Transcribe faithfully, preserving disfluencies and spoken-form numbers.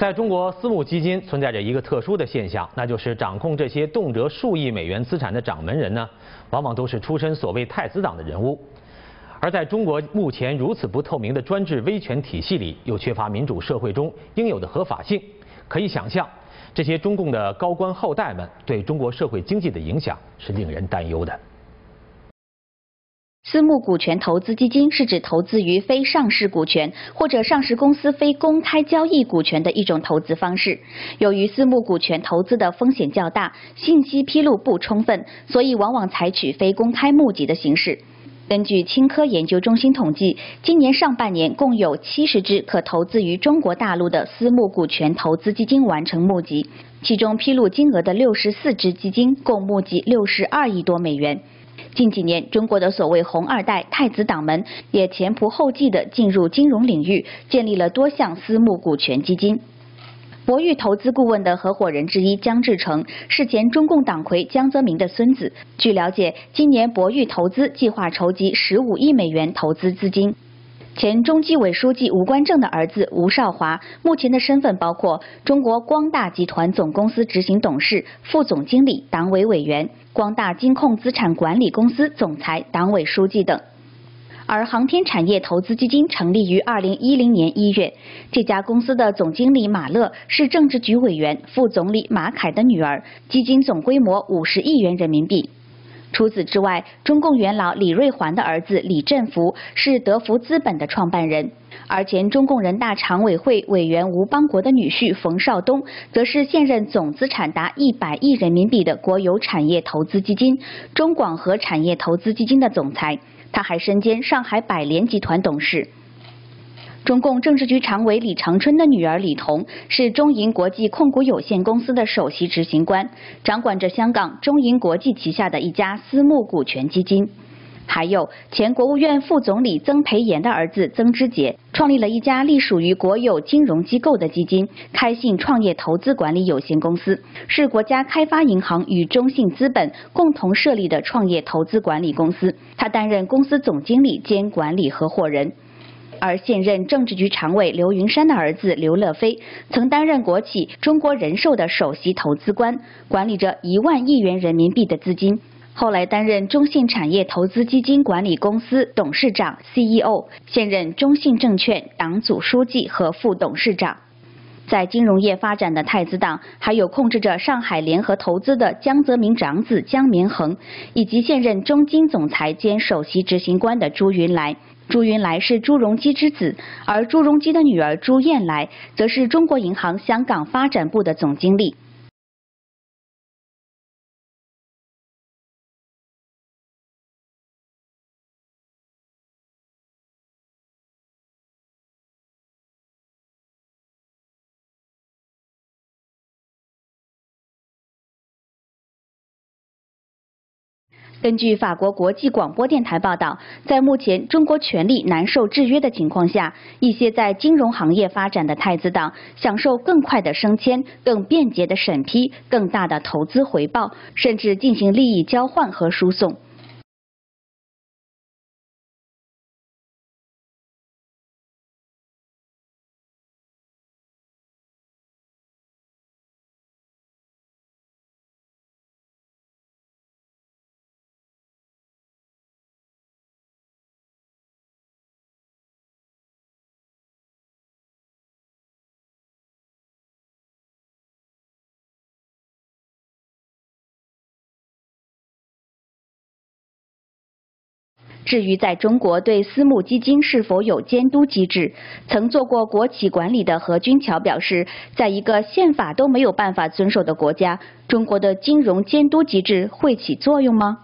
在中国私募基金存在着一个特殊的现象，那就是掌控这些动辄数亿美元资产的掌门人呢，往往都是出身所谓太子党的人物。而在中国目前如此不透明的专制威权体系里，又缺乏民主社会中应有的合法性，可以想象，这些中共的高官后代们对中国社会经济的影响是令人担忧的。 私募股权投资基金是指投资于非上市股权或者上市公司非公开交易股权的一种投资方式。由于私募股权投资的风险较大，信息披露不充分，所以往往采取非公开募集的形式。根据青科研究中心统计，今年上半年共有七十只可投资于中国大陆的私募股权投资基金完成募集，其中披露金额的六十四只基金共募集六十二亿多美元。 近几年，中国的所谓“红二代”太子党们也前仆后继地进入金融领域，建立了多项私募股权基金。博裕投资顾问的合伙人之一姜志成是前中共党魁江泽民的孙子。据了解，今年博裕投资计划筹集十五亿美元投资资金。前中纪委书记吴官正的儿子吴少华，目前的身份包括中国光大集团总公司执行董事、副总经理、党委委员。 光大金控资产管理公司总裁、党委书记等，而航天产业投资基金成立于二零一零年一月。这家公司的总经理马乐是政治局委员、副总理马凯的女儿。基金总规模五十亿元人民币。除此之外，中共元老李瑞环的儿子李振福是德福资本的创办人，而前中共人大常委会委员吴邦国的女婿冯绍东，则是现任总资产达一百亿人民币的国有产业投资基金、中广核产业投资基金的总裁，他还身兼上海百联集团董事。 中共政治局常委李长春的女儿李彤是中银国际控股有限公司的首席执行官，掌管着香港中银国际旗下的一家私募股权基金。还有前国务院副总理曾培炎的儿子曾之杰创立了一家隶属于国有金融机构的基金——开信创业投资管理有限公司，是国家开发银行与中信资本共同设立的创业投资管理公司。他担任公司总经理兼管理合伙人。 而现任政治局常委刘云山的儿子刘乐飞，曾担任国企中国人寿的首席投资官，管理着一万亿元人民币的资金。后来担任中信产业投资基金管理公司董事长、C E O， 现任中信证券党组书记和副董事长。在金融业发展的太子党，还有控制着上海联合投资的江泽民长子江绵恒，以及现任中金总裁兼首席执行官的朱云来。 朱云来是朱镕基之子，而朱镕基的女儿朱燕来则是中国银行香港发展部的总经理。根据法国国际广播电台报道，在目前中国权力难受制约的情况下，一些在金融行业发展的太子党享受更快的升迁、更便捷的审批、更大的投资回报，甚至进行利益交换和输送。 至于在中国对私募基金是否有监督机制，曾做过国企管理的何军桥表示，在一个宪法都没有办法遵守的国家，中国的金融监督机制会起作用吗？